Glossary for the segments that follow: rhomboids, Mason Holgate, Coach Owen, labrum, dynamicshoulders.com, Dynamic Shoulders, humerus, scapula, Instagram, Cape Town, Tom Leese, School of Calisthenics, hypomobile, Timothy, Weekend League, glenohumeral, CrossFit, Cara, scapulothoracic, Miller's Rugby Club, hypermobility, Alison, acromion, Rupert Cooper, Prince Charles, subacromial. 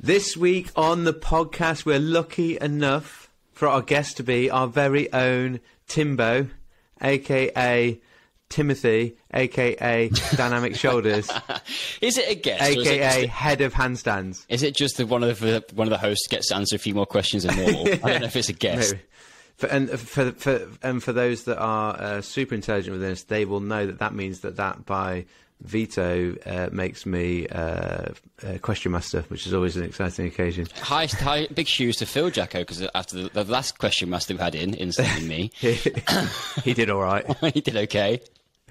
This week on the podcast, we're lucky enough for our guest to be our very own Timbo, a.k.a. Timothy, a.k.a. Dynamic Shoulders. Is it a guest? A.k.a. Head of Handstands. Is it just that one of the hosts gets to answer a few more questions than normal? Yeah. I don't know if it's a guest. Maybe. For those that are super intelligent with this, they will know that that means that by veto makes me question master, which is always an exciting occasion. High big shoes to fill, Jacko, because after the last question master we had in me, he did all right. He did okay.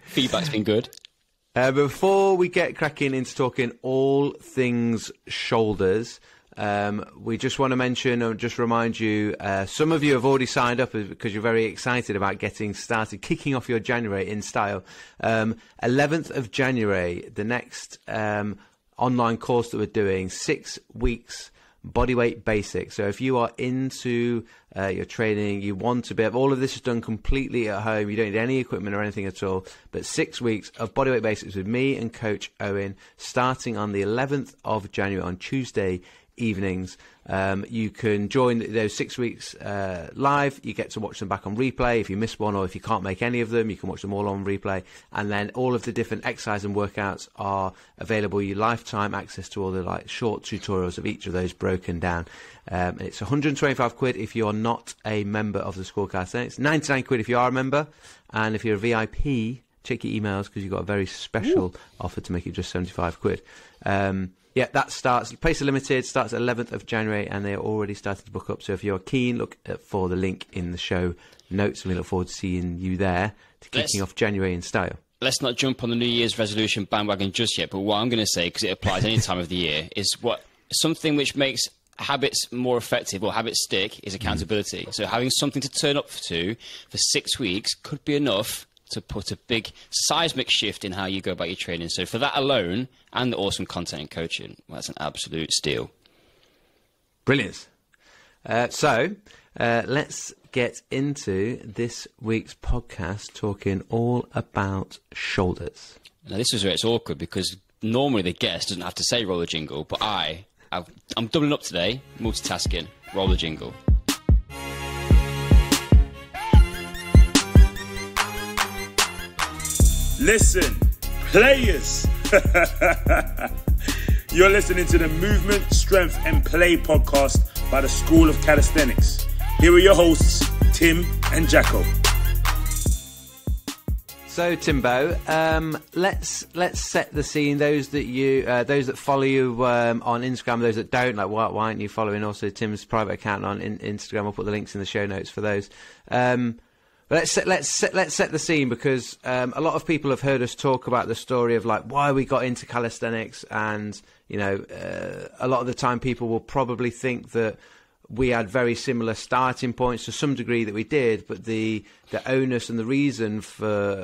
Feedback's been good. Before we get cracking into talking all things shoulders. We just want to mention or just remind you, some of you have already signed up because you're very excited about getting started, kicking off your January in style. 11th of January, the next online course that we're doing, 6 weeks bodyweight basics. So if you are into your training, you want to be able, all of this is done completely at home, you don't need any equipment or anything at all, but 6 weeks of bodyweight basics with me and Coach Owen, starting on the 11th of January on Tuesday evenings. You can join those 6 weeks live. You get to watch them back on replay if you miss one, or if you can't make any of them, you can watch them all on replay. And then all of the different exercises and workouts are available. You lifetime access to all the short tutorials of each of those broken down. It's 125 quid if you're not a member of the School of Calisthenics, 99 quid if you are a member, and if you're a VIP, check your emails because you've got a very special offer to make it just 75 quid. Yeah, that starts, Place Limited, starts 11th of January, and they're already starting to book up. So if you're keen, look for the link in the show notes, and we look forward to seeing you there to kicking off January in style. Let's not jump on the New Year's resolution bandwagon just yet, but what I'm going to say, because it applies any time of the year, is something which makes habits more effective or habits stick is accountability. So having something to turn up to for 6 weeks could be enough to put a big seismic shift in how you go about your training. So for that alone, and the awesome content and coaching, well, that's an absolute steal. Brilliant. So let's get into this week's podcast, talking all about shoulders. Now, this is where it's awkward, because normally the guest doesn't have to say roll the jingle, but I'm doubling up today, multitasking, roll the jingle. Listen, players, you're listening to the Movement, Strength and Play podcast by the School of Calisthenics. Here are your hosts, Tim and Jacko. So Timbo, let's set the scene. Those that follow you on Instagram, those that don't, like why aren't you following also Tim's private account on Instagram? I'll put the links in the show notes for those. But let's set the scene, because a lot of people have heard us talk about the story of like why we got into calisthenics, and you know a lot of the time people will probably think that we had very similar starting points to some degree that we did, but the onus and the reason for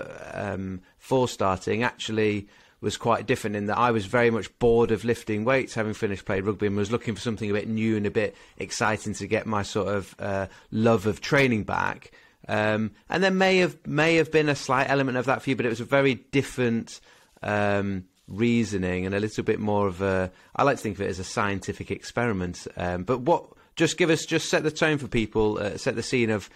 starting actually was quite different, in that I was very much bored of lifting weights, having finished playing rugby, and was looking for something a bit new and a bit exciting to get my sort of love of training back. And there may have been a slight element of that for you, but it was a very different reasoning, and a little bit more of a, I like to think of it as a scientific experiment. But just set the tone for people, set the scene of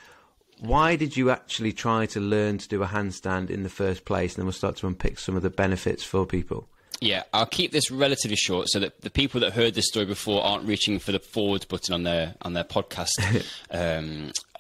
why did you actually try to learn to do a handstand in the first place, and then we'll start to unpick some of the benefits for people. Yeah, I'll keep this relatively short so that the people that heard this story before aren't reaching for the forward button on their podcast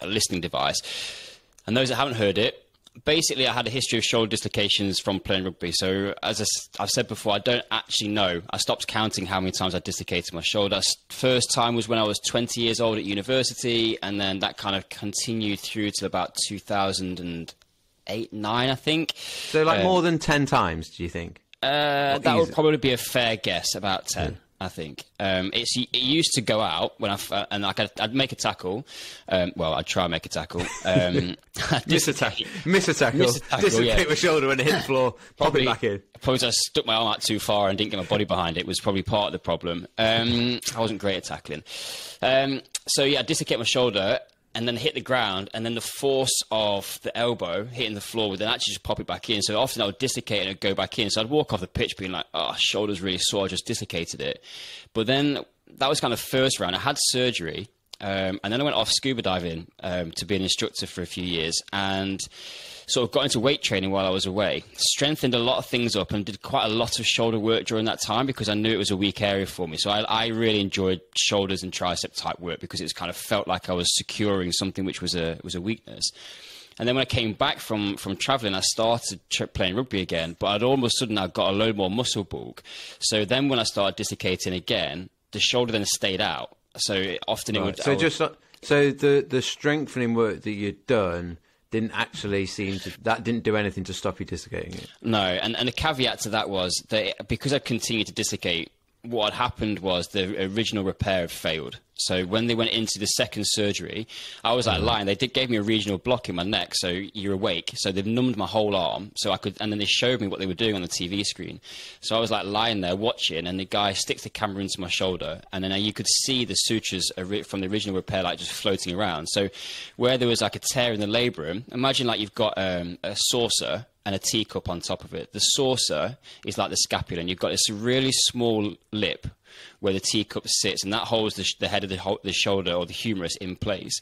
listening device. And those that haven't heard it, basically I had a history of shoulder dislocations from playing rugby. So as I've said before, I don't actually know. I stopped counting how many times I dislocated my shoulder. First time was when I was 20 years old at university, and then that kind of continued through to about 2008, 2009, I think. So like more than 10 times, do you think? That would probably be a fair guess, about 10, yeah. I think. It used to go out when I'd make a tackle. I'd try and make a tackle. Miss a tackle. Dislocate my shoulder when it hit the floor. Probably pop it back in. Probably I stuck my arm out too far and didn't get my body behind it, was probably part of the problem. I wasn't great at tackling. I dislocate my shoulder, and then hit the ground, and then the force of the elbow hitting the floor would then actually just pop it back in. So often I would dislocate and it would go back in. So I'd walk off the pitch being like, oh, shoulder's really sore, I just dislocated it. But then that was kind of first round. I had surgery, and then I went off scuba diving to be an instructor for a few years, and sort of got into weight training while I was away, strengthened a lot of things up, and did quite a lot of shoulder work during that time because I knew it was a weak area for me. So I really enjoyed shoulders and tricep type work because it was kind of felt like I was securing something which was a weakness. And then when I came back from traveling, I started playing rugby again, but I'd almost suddenly I got a load more muscle bulk. So then when I started dislocating again, the shoulder then stayed out. So the strengthening work that you'd done didn't actually seem to, that didn't do anything to stop you dislocating it. No, and the caveat to that was that because I continued to dislocate, what had happened was the original repair had failed. So when they went into the second surgery, I was like lying. They gave me a regional block in my neck, so you're awake. So they've numbed my whole arm, so I could. And then they showed me what they were doing on the TV screen. So I was like lying there watching, and the guy sticks the camera into my shoulder, and then you could see the sutures from the original repair, like just floating around. So where there was like a tear in the labrum, imagine like you've got a saucer and a teacup on top of it. The saucer is like the scapula, and you've got this really small lip where the teacup sits, and that holds the head of the shoulder or the humerus in place.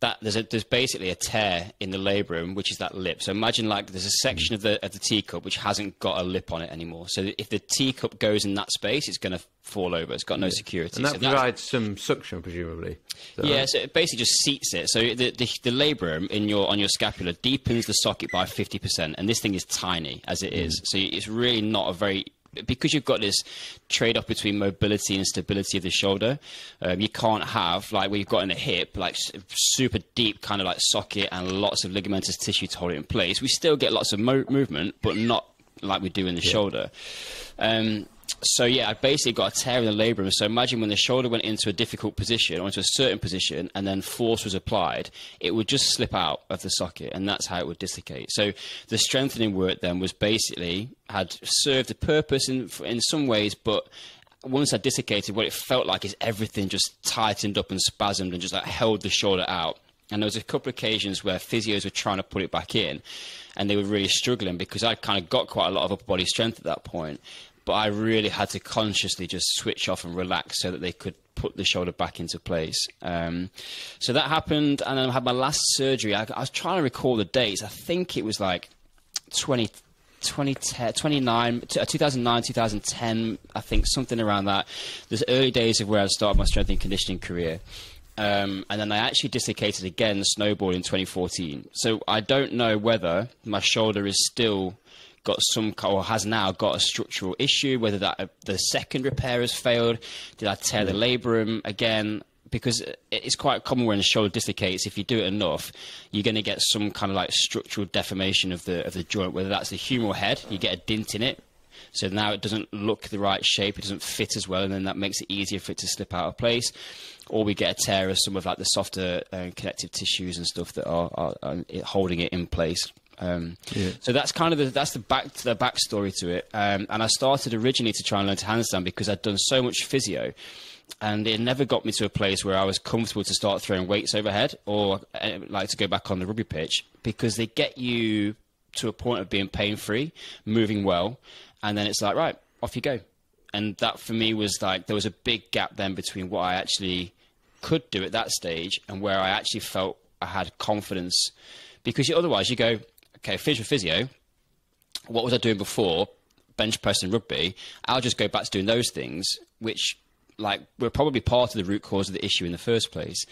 That there's basically a tear in the labrum, which is that lip. So imagine like there's a section of the teacup which hasn't got a lip on it anymore. So if the teacup goes in that space, it's going to fall over. It's got no security. And that provides some suction, presumably. Yeah, right? So it basically just seats it. So the labrum on your scapula deepens the socket by 50%, and this thing is tiny as it is. So it's really not a very... Because you've got this trade-off between mobility and stability of the shoulder, you can't have, like where you've got in a hip, like super deep kind of like socket and lots of ligamentous tissue to hold it in place. We still get lots of movement, but not like we do in the shoulder. So yeah, I basically got a tear in the labrum. So imagine when the shoulder went into a difficult position or into a certain position, and then force was applied, it would just slip out of the socket, and that's how it would dislocate. So the strengthening work then was basically had served a purpose in some ways, but once I dislocated, what it felt like is everything just tightened up and spasmed and just like held the shoulder out. And there was a couple of occasions where physios were trying to put it back in, and they were really struggling because I kind of got quite a lot of upper body strength at that point. But I really had to consciously just switch off and relax so that they could put the shoulder back into place. So that happened, and then I had my last surgery. I was trying to recall the dates. I think it was like 2009, 2010, I think, something around that. Those early days of where I started my strength and conditioning career. And then I actually dislocated again, the snowboard in 2014. So I don't know whether my shoulder is still... got some or has now got a structural issue, whether that the second repair has failed. Did I tear the labrum again? Because it's quite common when the shoulder dislocates, if you do it enough, you're going to get some kind of like structural deformation of the joint, whether that's the humeral head, you get a dint in it. So now it doesn't look the right shape, it doesn't fit as well, and then that makes it easier for it to slip out of place. Or we get a tear of some of like the softer connective tissues and stuff that are holding it in place. So that's kind of the backstory to it. And I started originally to try and learn to handstand because I'd done so much physio, and it never got me to a place where I was comfortable to start throwing weights overhead or like to go back on the rugby pitch, because they get you to a point of being pain-free, moving well, and then it's like, right, off you go. And that for me was like, there was a big gap then between what I actually could do at that stage and where I actually felt I had confidence, because otherwise you go, okay, physio, what was I doing before? Bench press and rugby. I'll just go back to doing those things, which like were probably part of the root cause of the issue in the first place.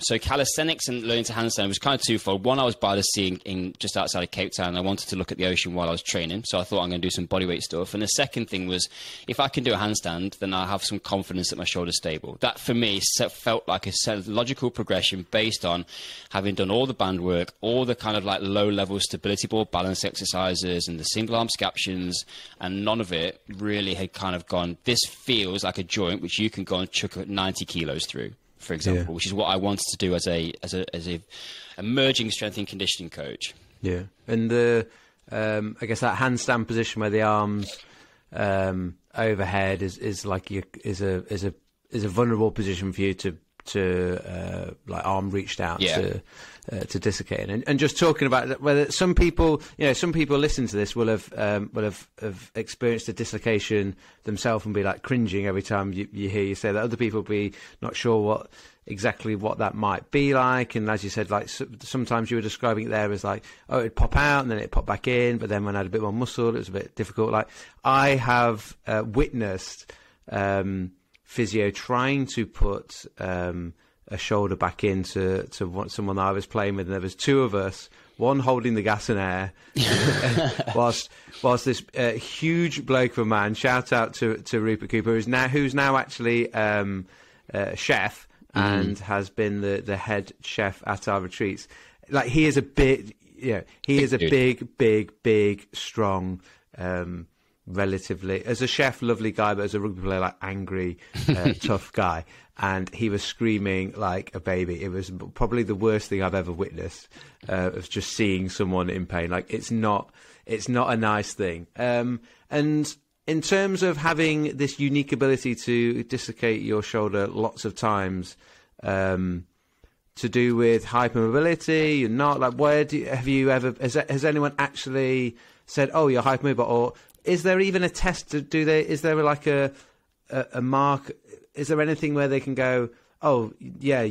So calisthenics and learning to handstand was kind of twofold. One, I was by the sea in just outside of Cape Town, and I wanted to look at the ocean while I was training. So I thought, I'm going to do some bodyweight stuff. And the second thing was, if I can do a handstand, then I'll have some confidence that my shoulder's stable. That for me felt like a logical progression based on having done all the band work, all the kind of like low level stability board balance exercises and the single arm scaptions, and none of it really had kind of gone, this feels like a joint which you can go and chuck 90 kilos through, for example, which is what I wanted to do as a emerging strength and conditioning coach. Yeah, and the I guess that handstand position where the arms overhead is like is a vulnerable position for you to to like arm reached out to dislocate, and just talking about whether some people, you know, some people listen to this will have experienced a dislocation themselves and be like cringing every time you hear you say that. Other people be not sure exactly what that might be like, and as you said, like sometimes you were describing it there as like, oh, it'd pop out and then it'd pop back in, but then when I had a bit more muscle it was a bit difficult. Like I have witnessed physio trying to put a shoulder back into someone that I was playing with, and there was two of us, one holding the gas and air, whilst this huge bloke of a man, shout out to Rupert Cooper, who's now actually a chef and has been the head chef at our retreats. Like he is a big, you know, big, strong, relatively, as a chef, lovely guy, but as a rugby player, like angry, tough guy. And he was screaming like a baby. It was probably the worst thing I've ever witnessed, of just seeing someone in pain. Like it's not a nice thing. And in terms of having this unique ability to dislocate your shoulder lots of times, to do with hypermobility, and not like, has anyone actually said, oh, you're hypermobile? Or is there even a test to do that? Is there like a mark? Is there anything where they can go, oh yeah,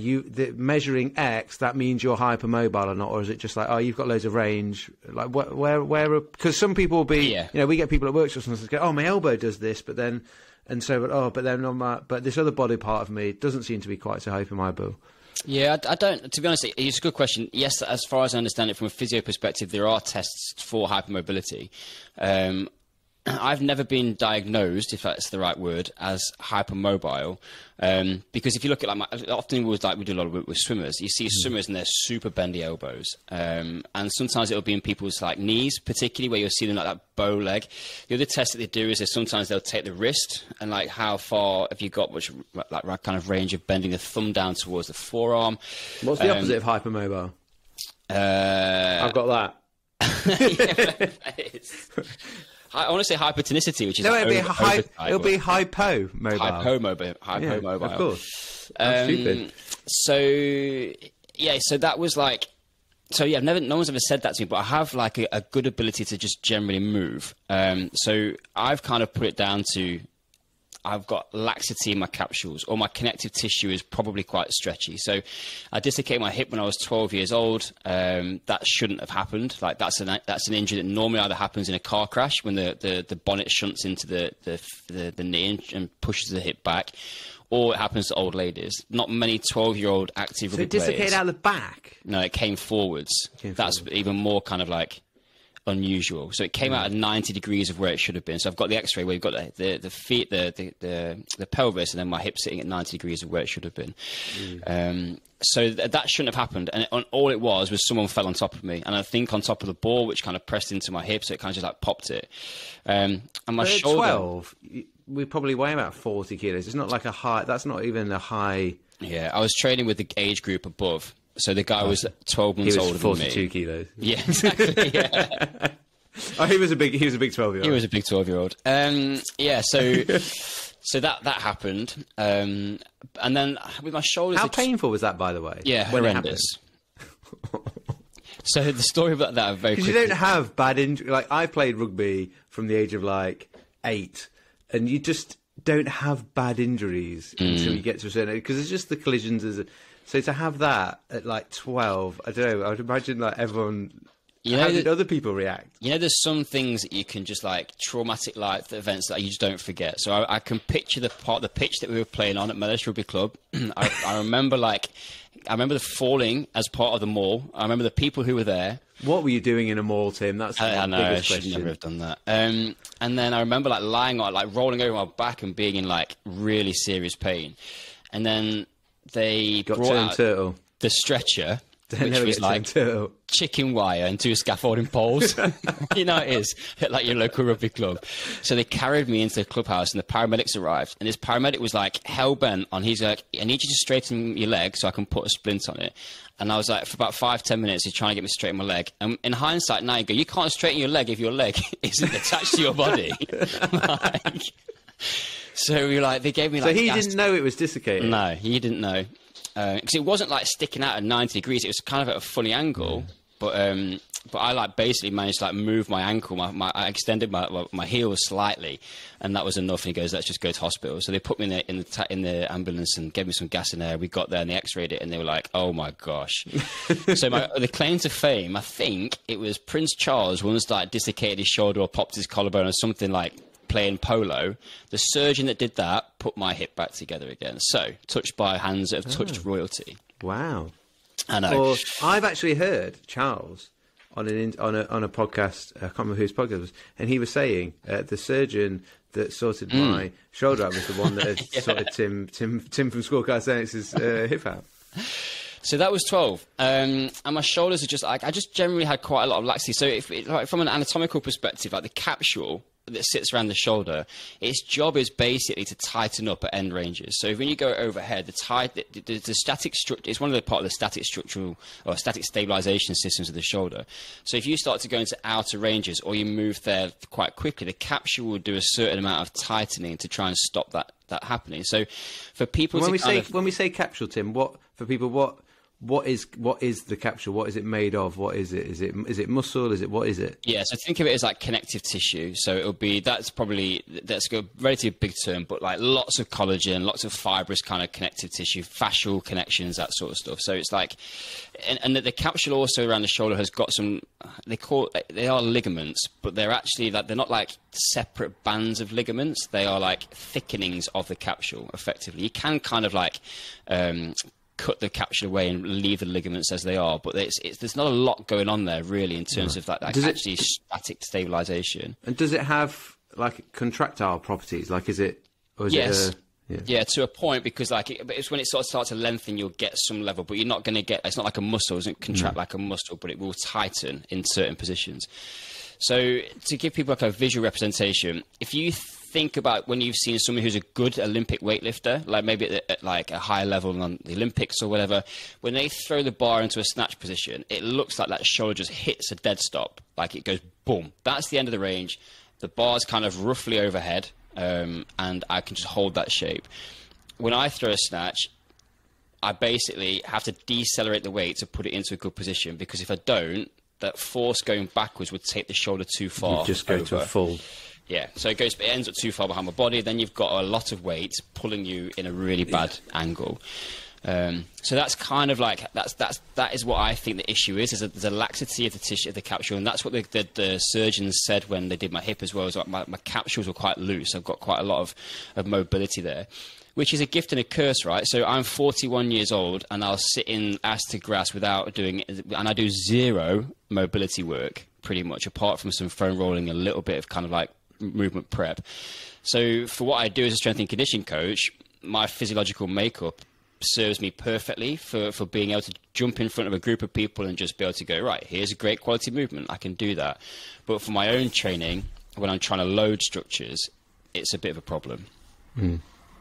measuring X, that means you're hypermobile or not? Or is it just like, oh, you've got loads of range? Like where? Because some people will be, you know, we get people at workshops and go, oh, my elbow does this, but then, and so, oh, but then but this other body part of me doesn't seem to be quite so hypermobile. Yeah, I don't, to be honest, it's a good question. Yes, as far as I understand it from a physio perspective, there are tests for hypermobility. I've never been diagnosed, if that's the right word, as hypermobile, because if you look at we do a lot of work with swimmers. You see swimmers and they're super bendy elbows, and sometimes it'll be in people's like knees, particularly where you'll see them like that bow leg. The other test that they do is sometimes they'll take the wrist and like how far have you got, which like kind of range of bending the thumb down towards the forearm. What's the opposite of hypermobile? I've got that. I want to say hypertonicity, which is no, it'll be hypomobile. Hypomobile. Yeah, of course. Stupid. So that was like, no one's ever said that to me, but I have like a good ability to just generally move. So I've kind of put it down to, I've got laxity in my capsules, or my connective tissue is probably quite stretchy. So I dislocated my hip when I was 12 years old. That shouldn't have happened. Like that's an injury that normally either happens in a car crash when the bonnet shunts into the knee and pushes the hip back, or it happens to old ladies. Not many 12-year-old active rugby players. So it dislocated out the back? No, it came forwards. Even more kind of like unusual. So it came out at 90 degrees of where it should have been. So I've got the x-ray where you've got the feet, the pelvis, and then my hip sitting at 90 degrees of where it should have been. So that shouldn't have happened. And all it was someone fell on top of me, and I think on top of the ball, which kind of pressed into my hip, so it kind of just like popped it. And my shoulder... 12, we probably weigh about 40 kilos. It's not like a high... That's not even a high... Yeah, I was training with the age group above. So the guy was 12 months older than me. He was 42 kilos. Yeah, exactly. Yeah. Oh, he was a big 12-year-old. He was a big 12-year-old. Yeah. So, that happened. And then with my shoulders. How painful was that, by the way? Yeah, horrendous. So the story about that very quickly. Because you don't have bad injury. Like I played rugby from the age of like 8, and you just don't have bad injuries until you get to a certain age, because it's just the collisions as. So to have that at like 12, I don't know, I would imagine like everyone, how did other people react? You know, there's some things that you can just like traumatic life events that you just don't forget. So I can picture the pitch that we were playing on at Miller's Rugby Club. I remember the falling as part of the maul. I remember the people who were there. What were you doing in a maul, Tim? That's the biggest question. I should never have done that. And then I remember like lying on, like rolling over my back and being in like really serious pain. And then... They brought out turtle. The stretcher, which was like chicken wire and 2 scaffolding poles. You know it is, like your local rugby club. So they carried me into the clubhouse and the paramedics arrived. And this paramedic was like hell-bent on, he's like, I need you to straighten your leg so I can put a splint on it. And I was like, for about 5-10 minutes, he's trying to get me straighten my leg. And in hindsight, now you go, you can't straighten your leg if your leg isn't attached to your body. Like... So we were like, they gave me like... So he didn't know it was dislocated? No, he didn't know. Because it wasn't like sticking out at 90 degrees. It was kind of at a funny angle. But I like basically managed to like move my ankle. I extended my heel slightly, and that was enough. And he goes, let's just go to hospital. So they put me in the ambulance and gave me some gas in there. We got there and they x-rayed it, and they were like, oh my gosh. So the claim to fame, I think it was Prince Charles once like dislocated his shoulder or popped his collarbone or something like playing polo. The surgeon that did that put my hip back together again. So touched by hands that have touched royalty. Wow. I know. Or I've actually heard Charles on a podcast, I can't remember whose podcast it was, and he was saying the surgeon that sorted my shoulder out was the one that had sorted Tim from School of Calisthenics' hip out. So that was 12, and my shoulders are just like, I just generally had quite a lot of laxity. So like, from an anatomical perspective, like the capsule that sits around the shoulder, its job is basically to tighten up at end ranges. So when you go overhead, the static structure is one of the part of the static structural or static stabilization systems of the shoulder. So if you start to go into outer ranges or you move there quite quickly, the capsule will do a certain amount of tightening to try and stop that happening. So for people when we say capsule, Tim, what is the capsule? What is it made of? What is it? Is it muscle? Is it, what is it? Yeah, so think of it as like connective tissue. So it'll be, that's a relatively big term, but like lots of collagen, lots of fibrous kind of connective tissue, fascial connections, that sort of stuff. So it's like, and the capsule also around the shoulder has got some, they are ligaments, but they're actually like, they're not like separate bands of ligaments. They are like thickenings of the capsule effectively. You can kind of like, cut the capsule away and leave the ligaments as they are, but there's not a lot going on there really in terms of that actually static stabilization. And does it have like contractile properties? Like is it? Yeah, to a point, because like it's when it sort of starts to lengthen, you'll get some level, but you're not going to get, it's not like a muscle, it doesn't contract like a muscle, but it will tighten in certain positions. So to give people like a visual representation, if you think about when you've seen someone who's a good Olympic weightlifter, like maybe at like a higher level on the Olympics or whatever, when they throw the bar into a snatch position, it looks like that shoulder just hits a dead stop. Like it goes boom. That's the end of the range. The bar's kind of roughly overhead, and I can just hold that shape. When I throw a snatch, I basically have to decelerate the weight to put it into a good position, because if I don't, that force going backwards would take the shoulder too far. You'd just go to a fold. Yeah, so it ends up too far behind my body. Then you've got a lot of weight pulling you in a really bad angle. So that's kind of like that is what I think the issue is. Is that there's a laxity of the tissue of the capsule, and that's what the surgeons said when they did my hip as well. Is like my capsules were quite loose. I've got quite a lot of mobility there, which is a gift and a curse, right? So I'm 41 years old, and I'll sit in ass to grass without doing, and I do zero mobility work pretty much, apart from some foam rolling, a little bit of kind of like movement prep. So for what I do as a strength and conditioning coach, my physiological makeup serves me perfectly for being able to jump in front of a group of people and just be able to go, right, here's a great quality movement, I can do that. But for my own training, when I'm trying to load structures, it's a bit of a problem.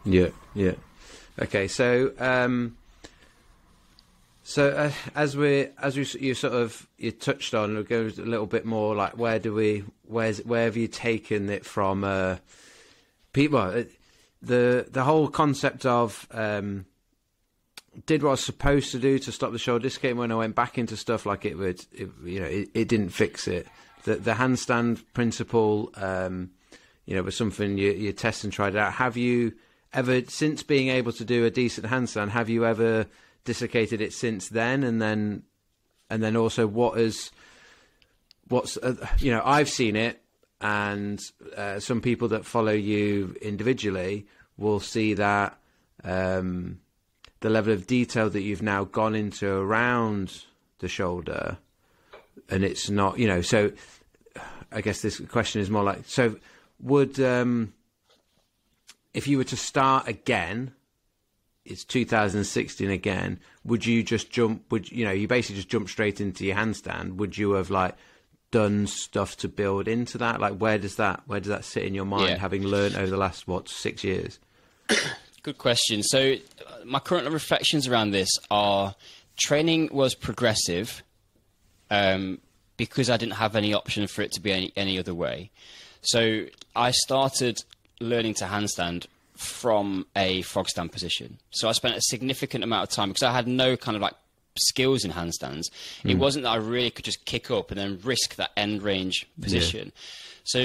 Yeah, yeah. Okay, so as you touched on, it goes a little bit more like where have you taken it from? People, the whole concept of did what I was supposed to do to stop the shoulder dislocating. When I went back into stuff like it didn't fix it. The handstand principle, was something you test and tried out. Have you ever, since being able to do a decent handstand, have you ever dislocated it since then? And then also, I've seen it, and some people that follow you individually will see that the level of detail that you've now gone into around the shoulder, and it's not, so I guess this question is more like, so would, if you were to start again, it's 2016 again, would you just jump, you basically just jump straight into your handstand? Would you have like done stuff to build into that? Like where does that sit in your mind, having learned over the last, 6 years? Good question. So my current reflections around this are training was progressive, because I didn't have any option for it to be any other way. So I started learning to handstand from a frog stand position. So I spent a significant amount of time, because I had no kind of like skills in handstands. Mm. It wasn't that I really could just kick up and then risk that end range position. Yeah. So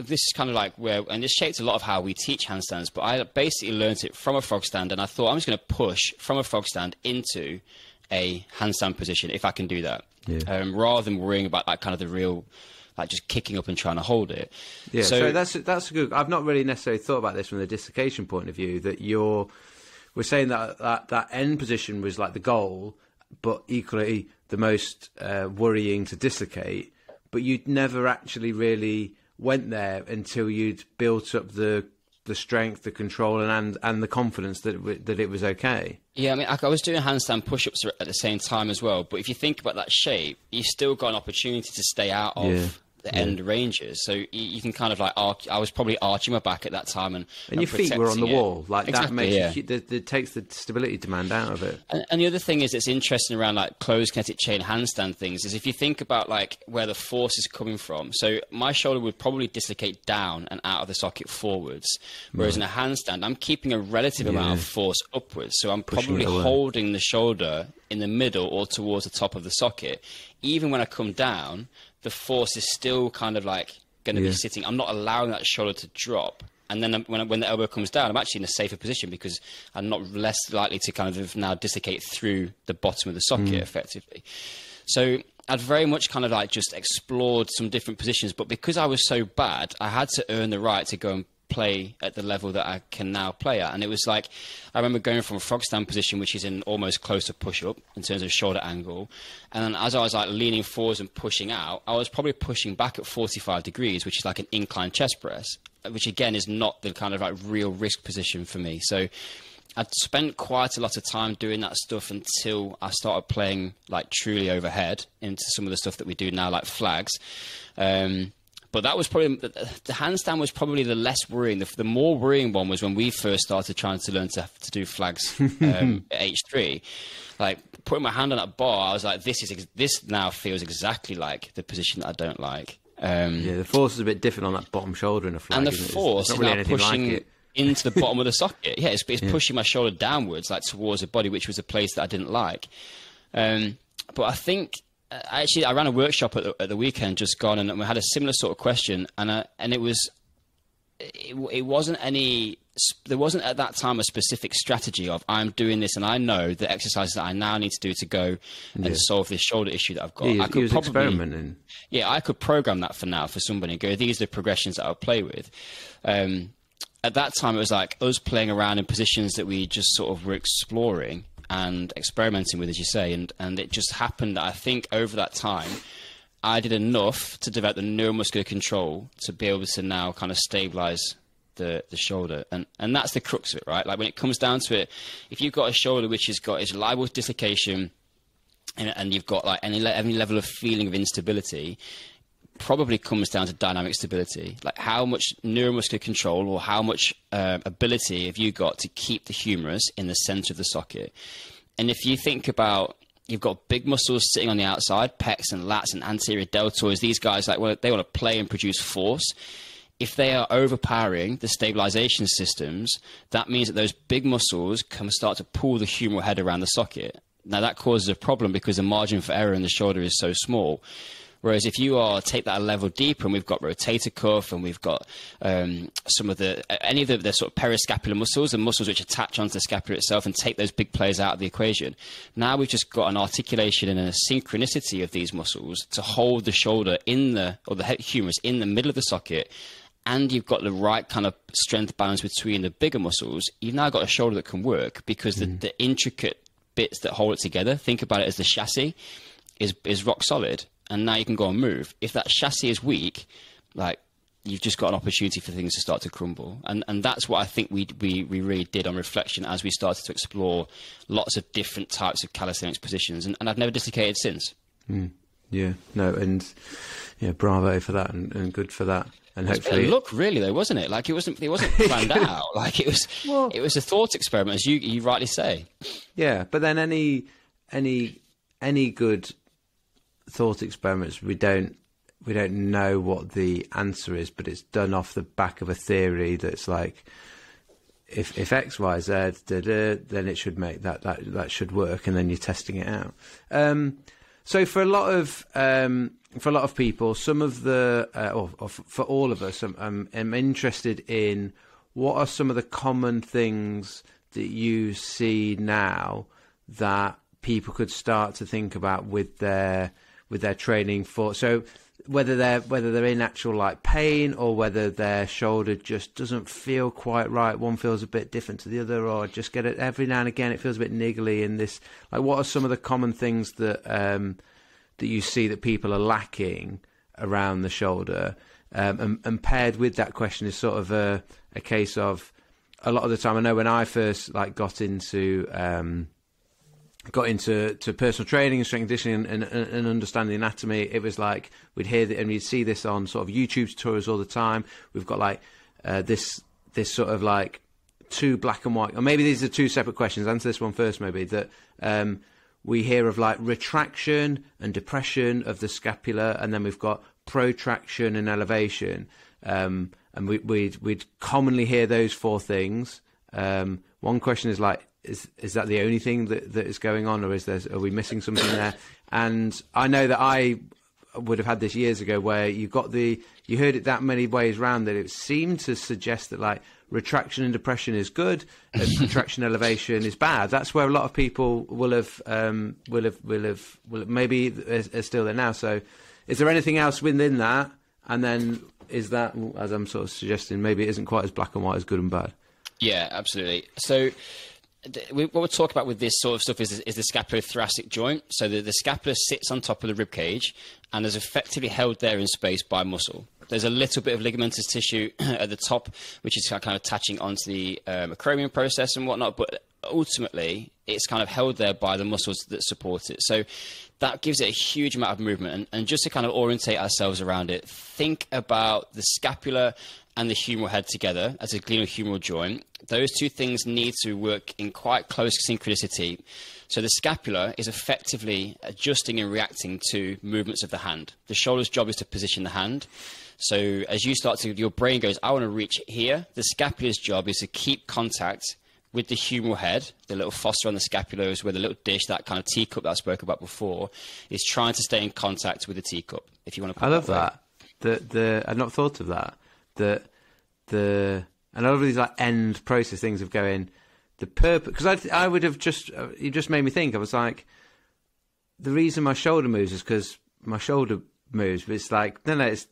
this is kind of like where, and this shaped a lot of how we teach handstands, but I basically learned it from a frog stand, and I thought I'm just going to push from a frog stand into a handstand position if I can do that. Yeah. Rather than worrying about like kind of the real, like just kicking up and trying to hold it. Yeah, so that's good. I've not really necessarily thought about this from the dislocation point of view, that we're saying that that end position was like the goal, but equally the most worrying to dislocate. But you'd never actually really went there until you'd built up the strength, the control, and the confidence that it was okay. Yeah, I mean, I was doing handstand push-ups at the same time as well. But if you think about that shape, you've still got an opportunity to stay out of... Yeah. The end ranges, so you can kind of like arch. I was probably arching my back at that time, and your feet were on the wall, like exactly, that makes it takes the stability demand out of it. And the other thing is, it's interesting around like closed kinetic chain handstand things is if you think about like where the force is coming from. So my shoulder would probably dislocate down and out of the socket forwards, whereas in a handstand, I'm keeping a relative amount of force upwards, so I'm probably holding the shoulder in the middle or towards the top of the socket. Even when I come down, the force is still kind of like going to be sitting. I'm not allowing that shoulder to drop. And then when the elbow comes down, I'm actually in a safer position because I'm not less likely to kind of now dislocate through the bottom of the socket effectively. So I'd very much kind of like just explored some different positions, but because I was so bad, I had to earn the right to go and play at the level that I can now play at. And it was like, I remember going from a frog stand position, which is in almost closer push up in terms of shoulder angle, and then as I was like leaning forwards and pushing out, I was probably pushing back at 45 degrees, which is like an incline chest press, which again is not the kind of like real risk position for me. So I'd spent quite a lot of time doing that stuff until I started playing like truly overhead into some of the stuff that we do now, like flags. But that was probably, the handstand was probably the less worrying. The more worrying one was when we first started trying to learn to do flags at age 3. Like putting my hand on that bar, I was like, this now feels exactly like the position that I don't like. The force is a bit different on that bottom shoulder in a flag. And the force is really pushing like into the bottom of the socket. Yeah, it's pushing my shoulder downwards, like towards the body, which was a place that I didn't like. But I think... Actually, I ran a workshop at the weekend just gone, and we had a similar sort of question, and there wasn't at that time a specific strategy of I'm doing this and I know the exercises that I now need to do to go and solve this shoulder issue that I've got. I could probably experimenting. Yeah, I could program that for now for somebody and go, these are the progressions that I'll play with. At that time, it was like us playing around in positions that we just sort of were exploring and experimenting with, as you say, and it just happened that I think over that time I did enough to develop the neuromuscular control to be able to now kind of stabilize the shoulder, and that's the crux of it, right? Like when it comes down to it, if you've got a shoulder which has got its liable to dislocation and you've got like any level of feeling of instability, probably comes down to dynamic stability. Like how much neuromuscular control or how much ability have you got to keep the humerus in the center of the socket? And if you think about, you've got big muscles sitting on the outside, pecs and lats and anterior deltoids, these guys, like, well, they want to play and produce force. If they are overpowering the stabilization systems, that means that those big muscles can start to pull the humeral head around the socket. Now that causes a problem because the margin for error in the shoulder is so small. Whereas if you take that a level deeper, and we've got rotator cuff, and we've got some of the sort of periscapular muscles, the muscles which attach onto the scapula itself and take those big players out of the equation. Now we've just got an articulation and a synchronicity of these muscles to hold the shoulder or the humerus in the middle of the socket, and you've got the right kind of strength balance between the bigger muscles. You've now got a shoulder that can work because the intricate bits that hold it together, think about it as the chassis, is rock solid. And now you can go and move. If that chassis is weak, like you've just got an opportunity for things to start to crumble. And that's what I think we really did on reflection as we started to explore lots of different types of calisthenics positions. And I've never dislocated since. Mm. Yeah, no, and yeah, bravo for that and good for that. And hopefully luck, really, though, wasn't it? Like it wasn't planned out. Like it was a thought experiment, as you rightly say. Yeah, but then any good thought experiments, we don't know what the answer is, but it's done off the back of a theory that's like if X, Y, Z, then it should make that should work, and then you're testing it out. So for a lot of people, some of the or for all of us, I'm interested in what are some of the common things that you see now that people could start to think about with their training for, so whether they're in actual like pain, or whether their shoulder just doesn't feel quite right, one feels a bit different to the other, or just get it every now and again it feels a bit niggly in this, like what are some of the common things that that you see that people are lacking around the shoulder? And paired with that question is sort of a case of, a lot of the time, I know when I first like got into personal training and strength conditioning and understanding the anatomy, it was like we'd hear that, and we'd see this on sort of YouTube tutorials all the time. We've got like this sort of like two black and white, or maybe these are two separate questions. Answer this one first, maybe, that we hear of like retraction and depression of the scapula, and then we've got protraction and elevation. And we'd commonly hear those four things. One question is like, is that the only thing that is going on, or are we missing something there? And I know that I would have had this years ago, where you heard it that many ways round that it seemed to suggest that like retraction and depression is good, and protraction elevation is bad. That's where a lot of people will have maybe are still there now. So, is there anything else within that? And then is that, as I'm sort of suggesting, maybe it isn't quite as black and white as good and bad? Yeah, absolutely. So what we'll talk about with this sort of stuff is the scapulothoracic joint. So the scapula sits on top of the rib cage and is effectively held there in space by muscle. There's a little bit of ligamentous tissue at the top, which is kind of attaching onto the acromion process and whatnot, but ultimately it's kind of held there by the muscles that support it. So that gives it a huge amount of movement. And just to kind of orientate ourselves around it, think about the scapula and the humeral head together as a glenohumeral joint. Those two things need to work in quite close synchronicity. So the scapula is effectively adjusting and reacting to movements of the hand. The shoulder's job is to position the hand. So as you start to, your brain goes, I want to reach here. The scapula's job is to keep contact with the humeral head. The little fossa on the scapula is where the little dish, that kind of teacup that I spoke about before, is trying to stay in contact with the teacup, if you want to put it. I love that. I've not thought of that. And all of these like end process things of going, the purpose, because I would have just, you just made me think, I was like, the reason my shoulder moves is because my shoulder moves, but it's like, no, it's,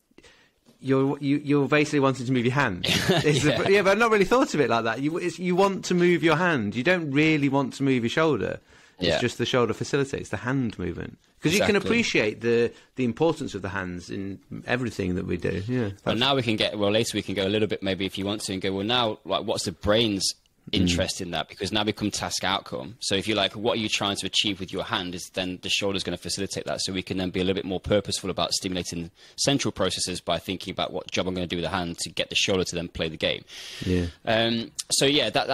you're basically wanting to move your hand. Yeah, but I've not really thought of it like that. You want to move your hand. You don't really want to move your shoulder. It's just the shoulder facilitates the hand movement. Because you can appreciate the importance of the hands in everything that we do. Yeah. But now later we can go a little bit, maybe if you want to, and go, well, now, like, what's the brain's interest in that? Because now become task outcome. So if you're like, what are you trying to achieve with your hand, is then the shoulder's going to facilitate that. So we can then be a little bit more purposeful about stimulating central processes by thinking about what job I'm going to do with the hand to get the shoulder to then play the game. Yeah. That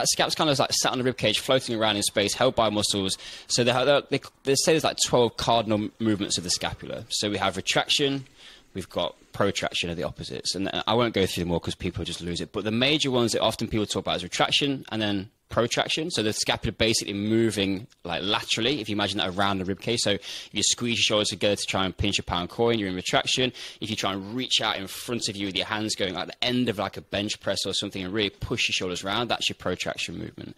scap's kind of like sat on the ribcage, floating around in space, held by muscles. So they say there's like 12 cardinal movements of the scapula. So we have retraction, we've got protraction of the opposites. And I won't go through them all because people just lose it. But the major ones that often people talk about is retraction and then protraction. So the scapula basically moving like laterally, if you imagine that around the ribcage. So if you squeeze your shoulders together to try and pinch a pound coin, you're in retraction. If you try and reach out in front of you with your hands going at the end of like a bench press or something and really push your shoulders around, that's your protraction movement.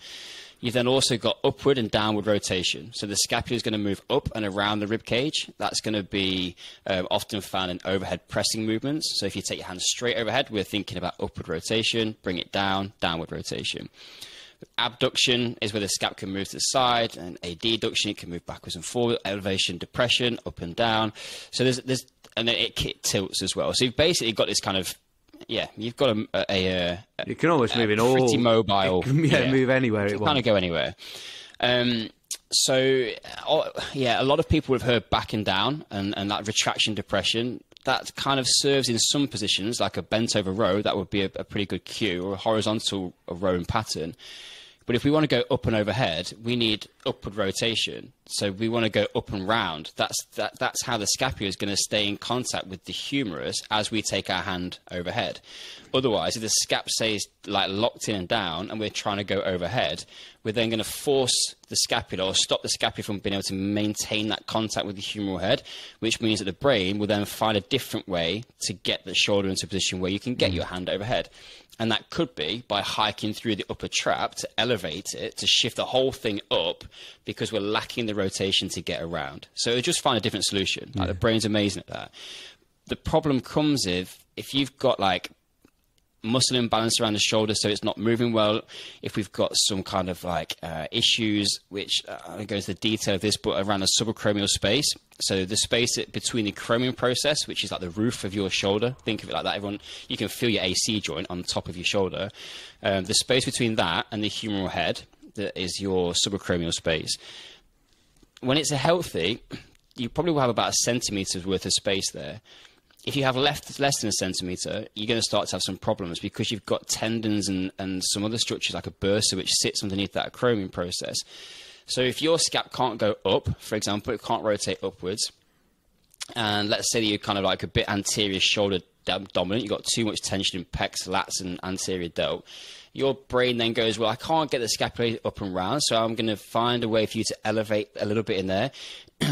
You've then also got upward and downward rotation. So the scapula is going to move up and around the rib cage. That's going to be often found in overhead pressing movements. So if you take your hand straight overhead, we're thinking about upward rotation, bring it down, downward rotation. Abduction is where the scap can move to the side, and adduction, it can move backwards and forward. Elevation, depression, up and down. So there's and then it tilts as well. So you've basically got this kind of, yeah, you've got a you can almost move in all, pretty mobile. Move anywhere it wants. Kind of go anywhere. A lot of people have heard back and down and that retraction, depression. That kind of serves in some positions, like a bent over row. That would be a pretty good cue, or a horizontal row and pattern. But if we want to go up and overhead, we need upward rotation. So we want to go up and round. That's how the scapula is going to stay in contact with the humerus as we take our hand overhead. Otherwise, if the scap stays like locked in and down and we're trying to go overhead, we're then going to force the scapula or stop the scapula from being able to maintain that contact with the humeral head, which means that the brain will then find a different way to get the shoulder into a position where you can get your hand overhead. And that could be by hiking through the upper trap to elevate it, to shift the whole thing up, because we're lacking the rotation to get around. So it'll just find a different solution. Like, the brain's amazing at that. The problem comes if you've got like muscle imbalance around the shoulder, so it's not moving well. If we've got some kind of like issues, which I don't go into the detail of this, but around the subacromial space, so the space between the acromion process, which is like the roof of your shoulder, think of it like that. Everyone, you can feel your AC joint on top of your shoulder. The space between that and the humeral head, that is your subacromial space. When it's healthy, you probably will have about a centimeter's worth of space there. If you have less than a centimetre, you're going to start to have some problems because you've got tendons and some other structures like a bursa, which sits underneath that acromion process. So if your scap can't go up, for example, it can't rotate upwards, and let's say that you're kind of like a bit anterior shoulder dominant, you've got too much tension in pecs, lats, and anterior delt, your brain then goes, well, I can't get the scapula up and round, so I'm going to find a way for you to elevate a little bit in there.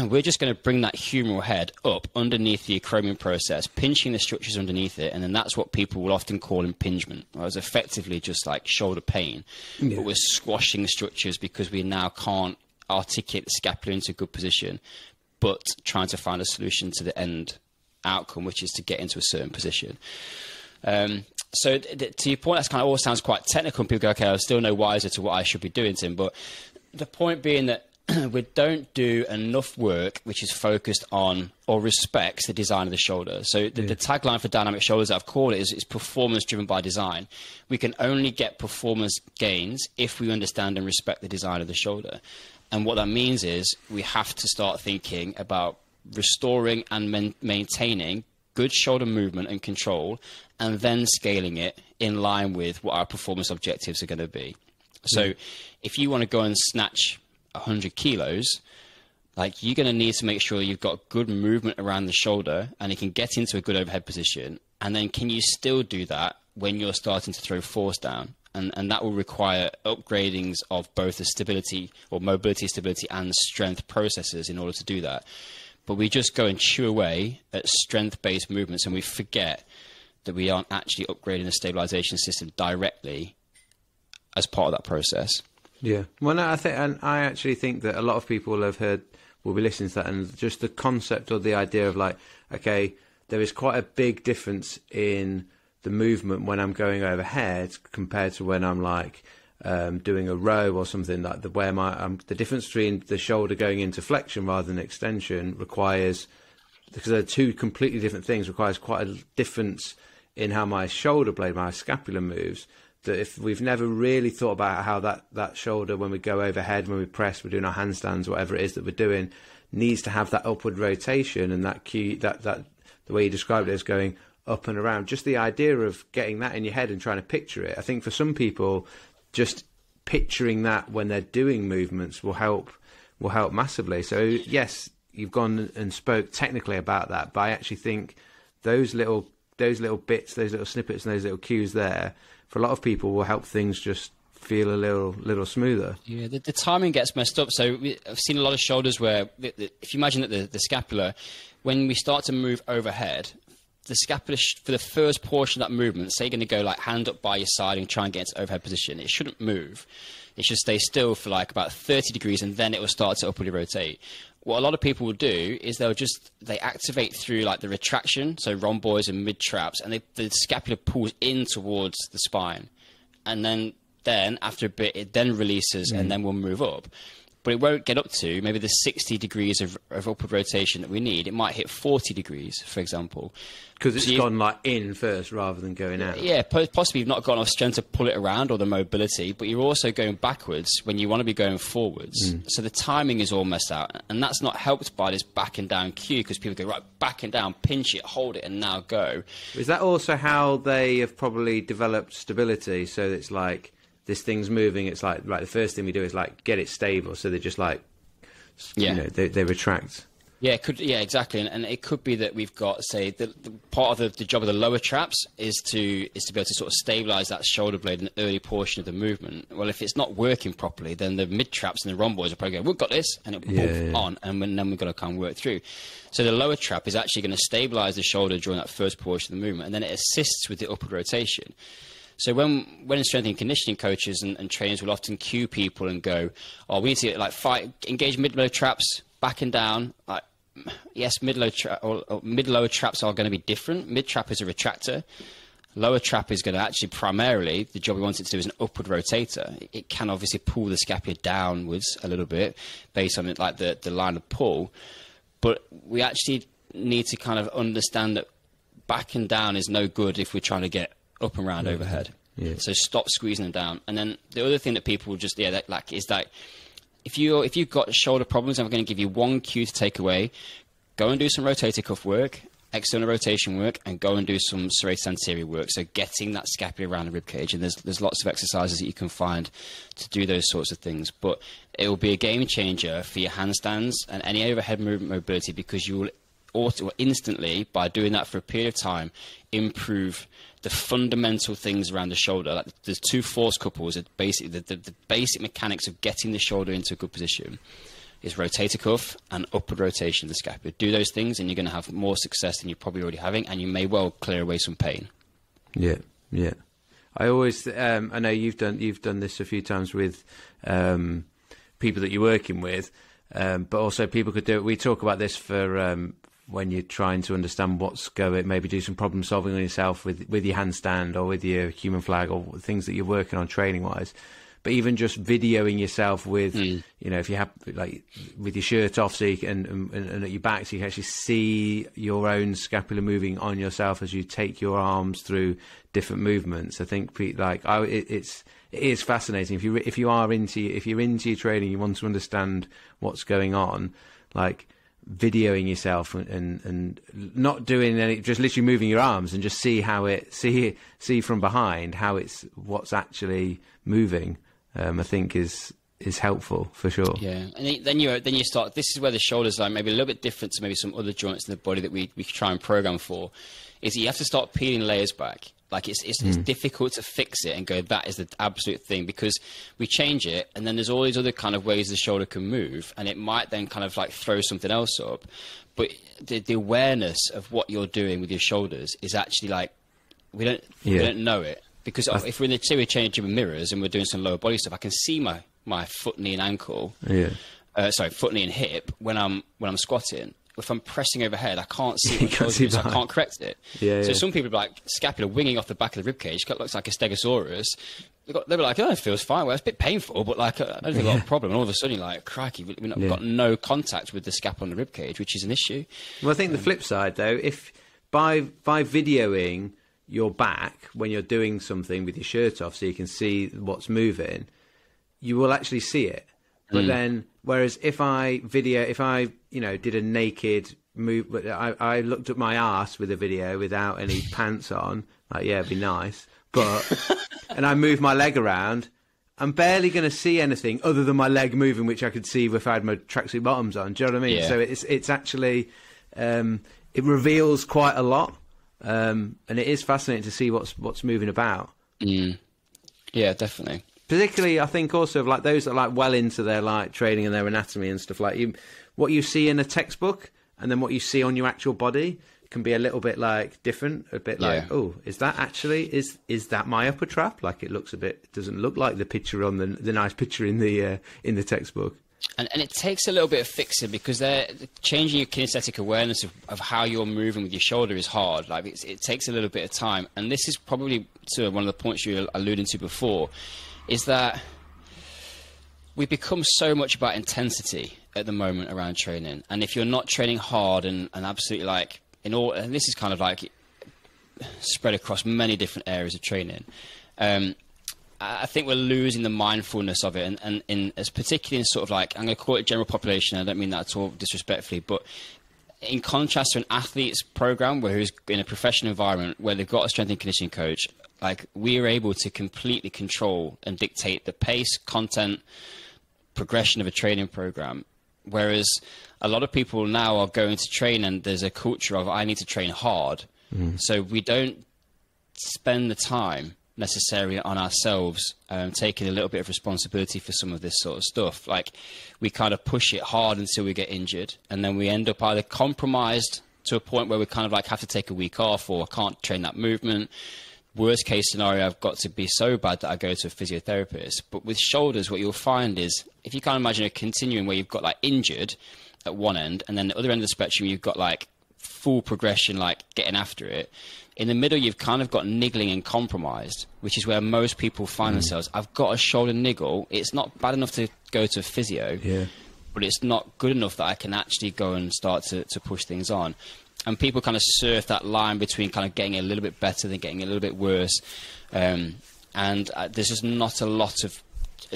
We're just going to bring that humeral head up underneath the acromion process, pinching the structures underneath it, and then that's what people will often call impingement. It's effectively just like shoulder pain, but we're squashing structures because we now can't articulate the scapula into a good position, but trying to find a solution to the end outcome, which is to get into a certain position. So to your point, that's kind of all sounds quite technical, and people go, okay, I'm still no wiser to what I should be doing, Tim. But the point being that we don't do enough work which is focused on or respects the design of the shoulder. So the tagline for Dynamic Shoulders that I've called it is performance driven by design. We can only get performance gains if we understand and respect the design of the shoulder. And what that means is we have to start thinking about restoring and maintaining good shoulder movement and control, and then scaling it in line with what our performance objectives are going to be. So if you want to go and snatch 100 kilos, like, you're going to need to make sure you've got good movement around the shoulder and it can get into a good overhead position. And then can you still do that when you're starting to throw force down? And that will require upgradings of both the stability or mobility, stability and strength processes in order to do that. But we just go and chew away at strength-based movements and we forget that we aren't actually upgrading the stabilization system directly as part of that process. Yeah. Well, no, I actually think that a lot of people have heard, will be listening to that, and just the concept or the idea of like, okay, there is quite a big difference in the movement when I'm going overhead compared to when I'm like doing a row or something like that, where the difference between the shoulder going into flexion rather than extension requires, because they're two completely different things, requires quite a difference in how my shoulder blade, my scapula moves, that if we've never really thought about how that shoulder, when we go overhead, when we press, we're doing our handstands, whatever it is that we're doing, needs to have that upward rotation and that key, that the way you described it as going up and around, just the idea of getting that in your head and trying to picture it. I think for some people, just picturing that when they're doing movements will help massively. So yes, you've gone and spoke technically about that, but I actually think those little bits, those little snippets and those little cues there, for a lot of people will help things just feel a little smoother. Yeah, the timing gets messed up. So I've seen a lot of shoulders where, if you imagine that the scapula, when we start to move overhead, the scapula, for the first portion of that movement, say you're going to go like hand up by your side and try and get into overhead position, it shouldn't move. It should stay still for like about 30 degrees and then it will start to upwardly rotate. What a lot of people will do is they activate through like the retraction, so rhomboids and mid traps, and the scapula pulls in towards the spine. And then after a bit, it then releases and then we'll move up. But it won't get up to maybe the 60 degrees of upward rotation that we need. It might hit 40 degrees, for example. Because it's gone like in first rather than going out. Yeah, possibly you've not gone off strength to pull it around or the mobility, but you're also going backwards when you want to be going forwards. So the timing is all messed out. And that's not helped by this back and down cue, because people go, right, back and down, pinch it, hold it, and now go. Is that also how they have probably developed stability? So it's like, this thing's moving, it's like the first thing we do is like get it stable, so they just like, you know, they retract. Yeah, it could, yeah, exactly, and it could be that we've got, say, the part of the job of the lower traps is to be able to sort of stabilise that shoulder blade in the early portion of the movement. Well, if it's not working properly, then the mid traps and the rhomboids are probably going, we've got this, and it pulls on, and then we've got to come work through. So the lower trap is actually going to stabilise the shoulder during that first portion of the movement, and then it assists with the upward rotation. So when strength and conditioning coaches and trainers will often cue people and go, oh, we need to like engage mid-low traps, back and down, like, yes, mid-lower traps are going to be different. Mid-trap is a retractor. Lower trap is going to actually primarily, the job we want it to do is an upward rotator. It can obviously pull the scapula downwards a little bit based on it, like the line of pull. But we actually need to kind of understand that back and down is no good if we're trying to get up and round overhead. Yeah. So stop squeezing them down. And then the other thing that people will just, is that if you've got shoulder problems, I'm going to give you one cue to take away. Go and do some rotator cuff work, external rotation work, and go and do some serrated anterior work. So getting that scapula around the rib cage, and there's lots of exercises that you can find to do those sorts of things. But it will be a game changer for your handstands and any overhead movement mobility, because you will instantly, by doing that for a period of time, improve the fundamental things around the shoulder. Like there's two force couples, basically the basic mechanics of getting the shoulder into a good position is rotator cuff and upward rotation of the scapula. Do those things and you're going to have more success than you're probably already having, and you may well clear away some pain. Yeah, yeah. I always, I know you've done this a few times with people that you're working with, but also people could do it. We talk about this for when you're trying to understand what's going, maybe do some problem solving on yourself with your handstand or with your human flag or things that you're working on training wise, but even just videoing yourself with, you know, if you have like with your shirt off, so you can, and at your back, so you can actually see your own scapula moving on yourself as you take your arms through different movements. I think it is fascinating. If you're into your training, you want to understand what's going on, like videoing yourself and not doing any, just literally moving your arms and just see from behind how it's, what's actually moving, I think is helpful for sure. Yeah, and then you start, this is where the shoulders are maybe a little bit different to maybe some other joints in the body that we try and program for, is you have to start peeling layers back. Like it's difficult to fix it and go, that is the absolute thing, because we change it and then there's all these other kind of ways the shoulder can move, and it might then kind of like throw something else up. But the awareness of what you're doing with your shoulders is actually like, we don't know it, because if we're in the theory change of mirrors and we're doing some lower body stuff, I can see my foot, knee and ankle, foot, knee and hip when I'm squatting. If I'm pressing overhead, I can't see my shoulder, so I can't correct it. Yeah, so some people are like scapula winging off the back of the ribcage, looks like a stegosaurus. They're like, oh, it feels fine. Well, it's a bit painful, but like, I don't think I've got a problem. And all of a sudden, you're like, crikey, we've got no contact with the scapula on the ribcage, which is an issue. Well, I think the flip side, though, if by videoing your back when you're doing something with your shirt off so you can see what's moving, you will actually see it. But then, whereas if I, you know, did a naked move, but I looked at my ass with a video without any pants on, like, yeah, it'd be nice. But, and I move my leg around, I'm barely going to see anything other than my leg moving, which I could see if I had my tracksuit bottoms on. Do you know what I mean? Yeah. So it's actually, it reveals quite a lot. And it is fascinating to see what's moving about. Mm. Yeah, definitely. Particularly, I think also of like those that are like well into their like training and their anatomy and stuff, like what you see in a textbook and then what you see on your actual body can be a little bit like different, a bit like, oh, is that actually, is that my upper trap? Like it doesn't look like the picture on the nice picture in the textbook. And it takes a little bit of fixing, because they're changing your kinesthetic awareness of how you're moving with your shoulder is hard. Like it takes a little bit of time. And this is probably to one of the points you were alluding to before, is that we become so much about intensity at the moment around training. And if you're not training hard and absolutely like and this is kind of like spread across many different areas of training, I think we're losing the mindfulness of it. And as particularly in sort of like, I'm going to call it general population. I don't mean that at all disrespectfully, but in contrast to an athlete's program where who's in a professional environment where they've got a strength and conditioning coach, Like, we are able to completely control and dictate the pace, content, progression of a training program. Whereas a lot of people now are going to train and there's a culture of, I need to train hard. Mm. So we don't spend the time necessarily on ourselves, taking a little bit of responsibility for some of this sort of stuff. Like, we kind of push it hard until we get injured, and then we end up either compromised to a point where we kind of like have to take a week off, or I can't train that movement. Worst case scenario, I've got to be so bad that I go to a physiotherapist. But with shoulders, what you'll find is, if you can't imagine a continuum where you've got like injured at one end, and then the other end of the spectrum, you've got like full progression, like getting after it. In the middle, you've kind of got niggling and compromised, which is where most people find themselves. I've got a shoulder niggle. It's not bad enough to go to a physio, but it's not good enough that I can actually go and start to push things on. And people kind of surf that line between kind of getting a little bit better than getting a little bit worse. There's just not a lot of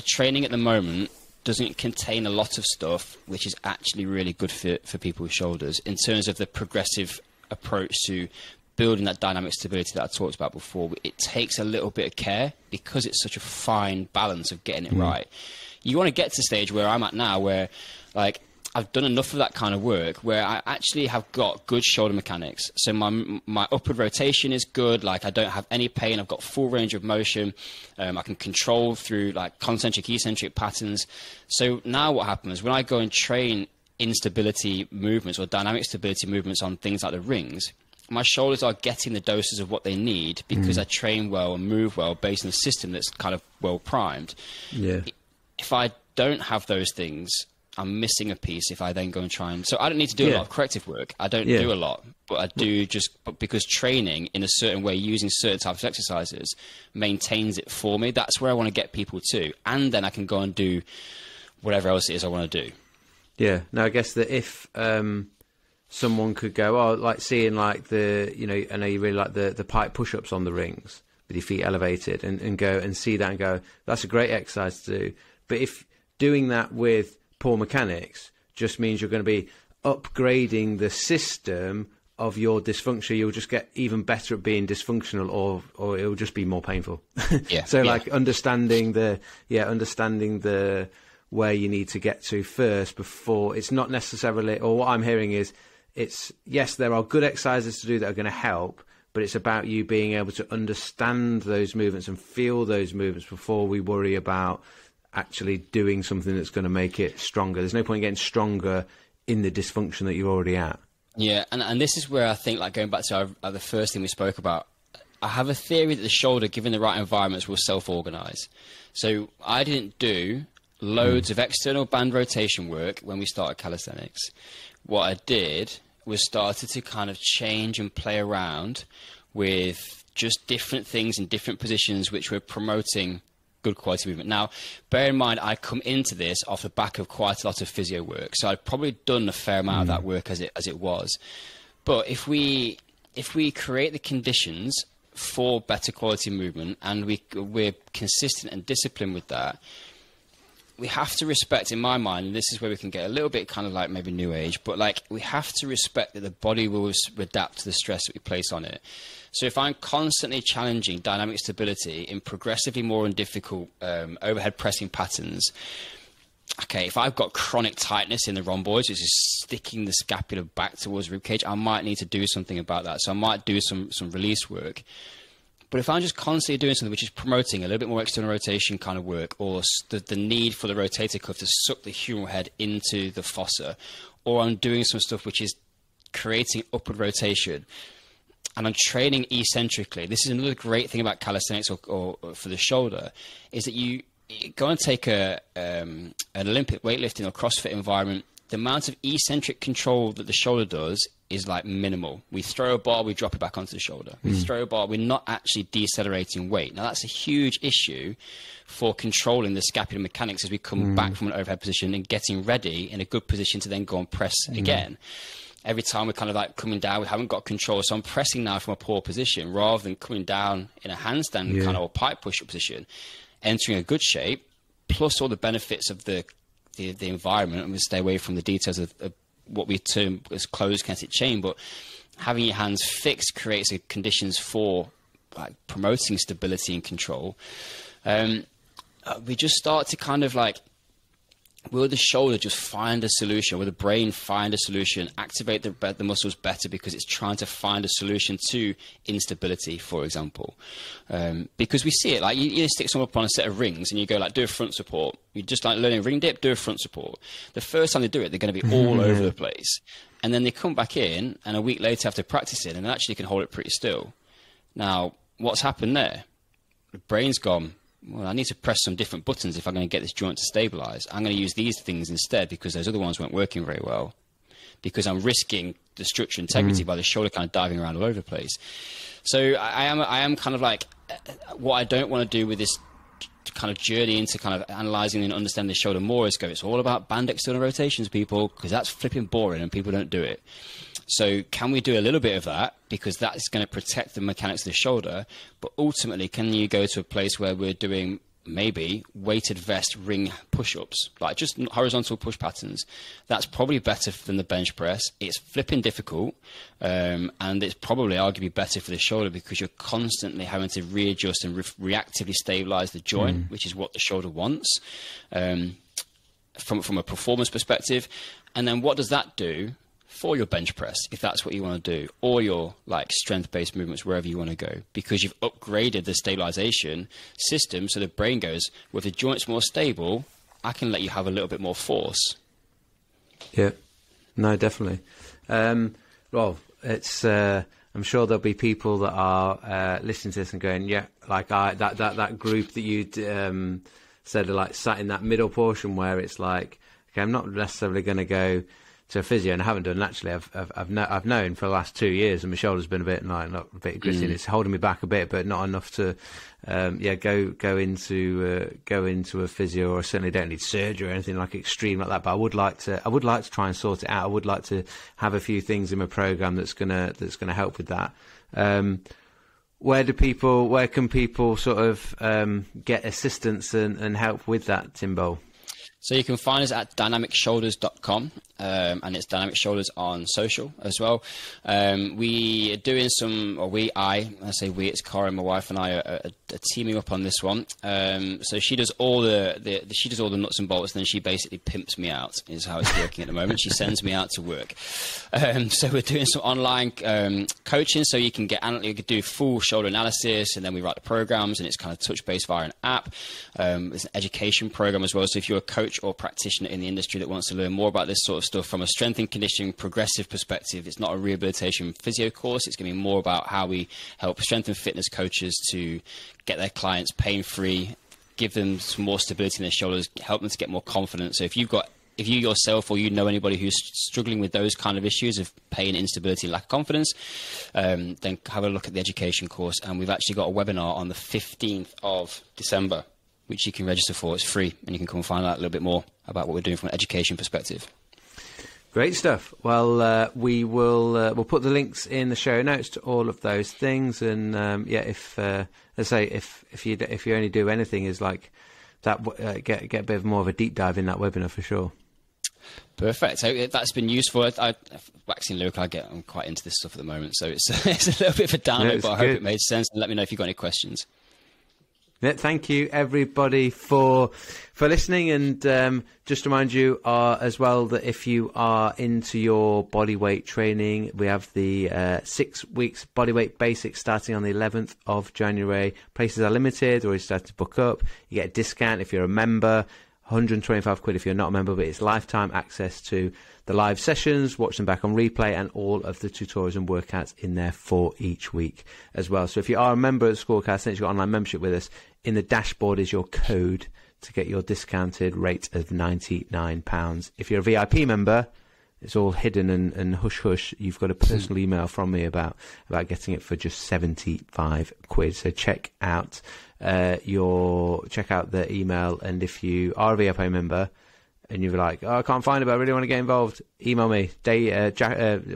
training at the moment. Doesn't contain a lot of stuff which is actually really good for people with shoulders, in terms of the progressive approach to building that dynamic stability that I talked about before. It takes a little bit of care because it's such a fine balance of getting it right. You want to get to the stage where I'm at now, where like I've done enough of that kind of work where I actually have got good shoulder mechanics. So my upward rotation is good. Like, I don't have any pain. I've got full range of motion. I can control through like concentric, eccentric patterns. So now what happens when I go and train instability movements or dynamic stability movements on things like the rings, my shoulders are getting the doses of what they need because I train well and move well based on a system that's kind of well primed. Yeah. If I don't have those things, I'm missing a piece if I then go and try and... So I don't need to do a lot of corrective work. I don't do a lot, but I do just... Because training in a certain way, using certain types of exercises, maintains it for me. That's where I want to get people to. And then I can go and do whatever else it is I want to do. Yeah. Now, I guess that if someone could go, oh, like seeing like the... You know, I know you really like the pipe push-ups on the rings with your feet elevated, and go and see that and go, that's a great exercise to do. But if doing that with... poor mechanics just means you're going to be upgrading the system of your dysfunction. You'll just get even better at being dysfunctional, or it'll just be more painful. Yeah. So like understanding where you need to get to first before it's not necessarily, or what I'm hearing is it's, yes, there are good exercises to do that are going to help, but it's about you being able to understand those movements and feel those movements before we worry about actually doing something that's going to make it stronger. There's no point in getting stronger in the dysfunction that you're already at. Yeah, and this is where I think, like, going back to the first thing we spoke about, I have a theory that the shoulder, given the right environments, will self-organize. So I didn't do loads of external band rotation work when we started calisthenics. What I did was started to kind of change and play around with just different things in different positions which were promoting good quality movement. Now, bear in mind, I come into this off the back of quite a lot of physio work, so I'd probably done a fair amount of that work as it was. But if we create the conditions for better quality movement, and we're consistent and disciplined with that, we have to respect, in my mind, and this is where we can get a little bit kind of like maybe new age, but like, we have to respect that the body will adapt to the stress that we place on it. So if I'm constantly challenging dynamic stability in progressively more and difficult overhead pressing patterns, okay, if I've got chronic tightness in the rhomboids, which is sticking the scapula back towards the ribcage, I might need to do something about that. So I might do some release work. But if I'm just constantly doing something which is promoting a little bit more external rotation kind of work, or the need for the rotator cuff to suck the humeral head into the fossa, or I'm doing some stuff which is creating upward rotation, and I'm training eccentrically. This is another great thing about calisthenics or for the shoulder, is that you go and take an Olympic weightlifting or CrossFit environment. The amount of eccentric control that the shoulder does is like minimal. We throw a bar, we drop it back onto the shoulder. We throw a bar, we're not actually decelerating weight. Now, that's a huge issue for controlling the scapular mechanics as we come back from an overhead position and getting ready in a good position to then go and press again. Every time we're kind of like coming down, we haven't got control. So I'm pressing now from a poor position rather than coming down in a handstand kind of or pipe push-up position, entering a good shape, plus all the benefits of the environment. I'm going to stay away from the details of what we term as closed kinetic chain, but having your hands fixed creates conditions for like promoting stability and control, we just start to kind of like, will the shoulder just find a solution? Will the brain find a solution? Activate the muscles better because it's trying to find a solution to instability, for example. Because we see it, like you stick someone up on a set of rings and you go like, do a front support. You're just like learning ring dip, do a front support. The first time they do it, they're going to be all over the place. And then they come back in and a week later after practicing and they actually can hold it pretty still. Now, what's happened there? The brain's gone, well, I need to press some different buttons if I'm going to get this joint to stabilize. I'm going to use these things instead because those other ones weren't working very well, because I'm risking the structural integrity by the shoulder kind of diving around all over the place. So I am kind of like, what I don't want to do with this kind of journey into kind of analyzing and understanding the shoulder more is go, it's all about band external rotations, people, because that's flipping boring and people don't do it. So can we do a little bit of that, because that is going to protect the mechanics of the shoulder, but ultimately can you go to a place where we're doing maybe weighted vest ring push-ups, like just horizontal push patterns? That's probably better than the bench press. It's flipping difficult, and it's probably arguably better for the shoulder because you're constantly having to readjust and reactively stabilize the joint, which is what the shoulder wants from a performance perspective. And then what does that do for your bench press, if that's what you want to do, or your like strength-based movements, wherever you want to go, because you've upgraded the stabilization system. So the brain goes, well, if the joint's more stable, I can let you have a little bit more force. Yeah, no, definitely. Well, it's, I'm sure there'll be people that are, listening to this and going, yeah, like that group that you'd, said, like sat in that middle portion where it's like, okay, I'm not necessarily going to go to a physio, and I haven't done actually. I've known for the last 2 years, and my shoulder's been a bit like not a bit gritty. It's holding me back a bit, but not enough to, yeah, go into a physio. Or I certainly don't need surgery or anything like extreme like that. But I would like to. I would like to try and sort it out. I would like to have a few things in my program that's gonna help with that. Where can people sort of get assistance and help with that, Timbo? So you can find us at dynamicshoulders.com, and it's Dynamic Shoulders on social as well. We are doing some, or I say we, it's Cara, my wife, and I are teaming up on this one. So she does all the nuts and bolts, and then she basically pimps me out, is how it's working at the moment. She sends me out to work. So we're doing some online coaching, so you could do full shoulder analysis, and then we write the programs, and it's kind of touch-based via an app. It's an education program as well, so if you're a coach or practitioner in the industry that wants to learn more about this sort of stuff from a strength and conditioning progressive perspective, it's not a rehabilitation physio course. It's going to be more about how we help strength and fitness coaches to get their clients pain-free, give them some more stability in their shoulders, help them to get more confidence. So if you yourself or you know anybody who's struggling with those kind of issues of pain, instability, lack of confidence, then have a look at the education course. And we've actually got a webinar on the 15th of December, which you can register for. It's free, and you can come and find out a little bit more about what we're doing from an education perspective. Great stuff. Well, we'll put the links in the show notes to all of those things. And yeah, if you only do anything is like that, get a bit more of a deep dive in that webinar for sure. Perfect. So that's been useful. Waxing lyrical, I'm quite into this stuff at the moment, so it's a little bit of a download, but I hope it made sense. And let me know if you've got any questions. Thank you everybody for listening, and just to remind you as well that if you are into your body weight training, we have the 6 weeks body weight basics starting on the 11th of January. Places are limited, or you start to book up. You get a discount if you're a member, 125 quid if you're not a member, but it's lifetime access to the live sessions, watch them back on replay, and all of the tutorials and workouts in there for each week as well. So if you are a member at School of Calisthenics, you've got online membership with us, in the dashboard is your code to get your discounted rate of £99. If you're a VIP member, it's all hidden and hush hush. You've got a personal email from me about getting it for just 75 quid. So check out the email, and if you are a VIP member, and you're like, oh, I can't find it, but I really want to get involved, email me.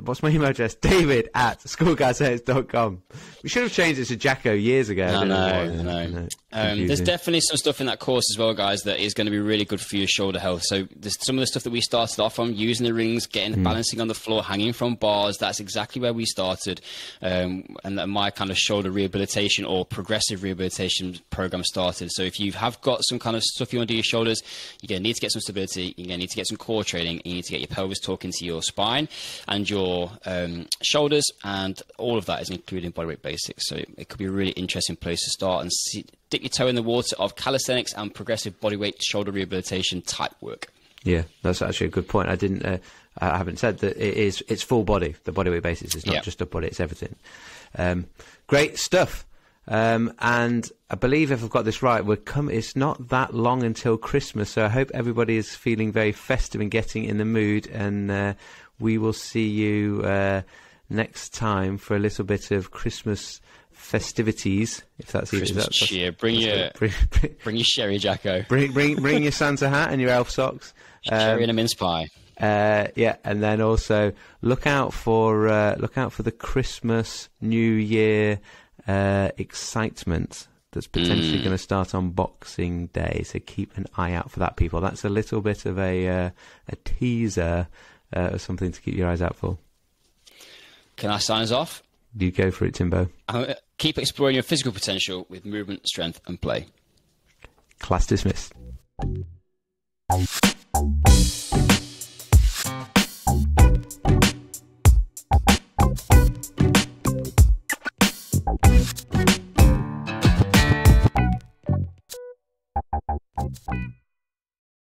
What's my email address? David@schoolcalisthenics.com. We should have changed it to Jacko years ago. I know. There's definitely some stuff in that course as well, guys, that is going to be really good for your shoulder health. So there's some of the stuff that we started off on, using the rings, getting balancing on the floor, hanging from bars. That's exactly where we started. And my kind of shoulder rehabilitation or progressive rehabilitation program started. So if you have got some kind of stuff you want to do your shoulders, you're going to need to get some stability. You're going to need to get some core training. You need to get your pelvis talking to your spine and your shoulders, and all of that is including bodyweight basics. So it could be a really interesting place to start and dip your toe in the water of calisthenics and progressive bodyweight shoulder rehabilitation type work. Yeah, that's actually a good point. I haven't said that it's full body. The bodyweight basics is not just a body; it's everything. Great stuff. And I believe, if I've got this right, it's not that long until Christmas, so I hope everybody is feeling very festive and getting in the mood, and we will see you next time for a little bit of Christmas festivities, if that's Christmas even, cheer. Bring your sherry, Jacko. Bring your Santa hat and your elf socks. Sherry and a mince pie. Yeah, and then also look out for the Christmas New Year excitement that's potentially going to start on Boxing Day, so keep an eye out for that, people. That's a little bit of a teaser or something to keep your eyes out for. Can I sign us off? You go for it, Timbo. Keep exploring your physical potential with movement, strength and play. Class dismissed.